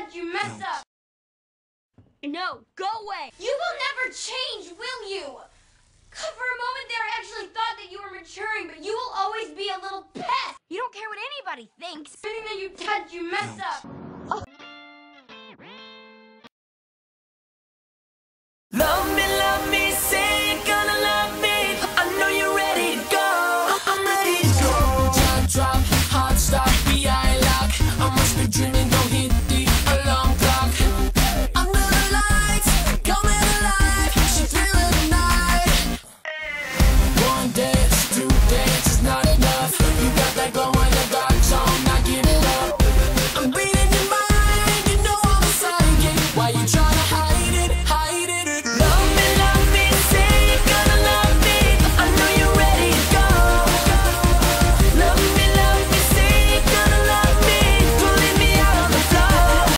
said you messed up. No, go away. You will never change, will you? God, for a moment there, I actually thought that you were maturing, but you will always be a little pest. You don't care what anybody thinks. Anything that you touch, you mess up.